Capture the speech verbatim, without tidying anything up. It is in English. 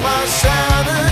my shadow.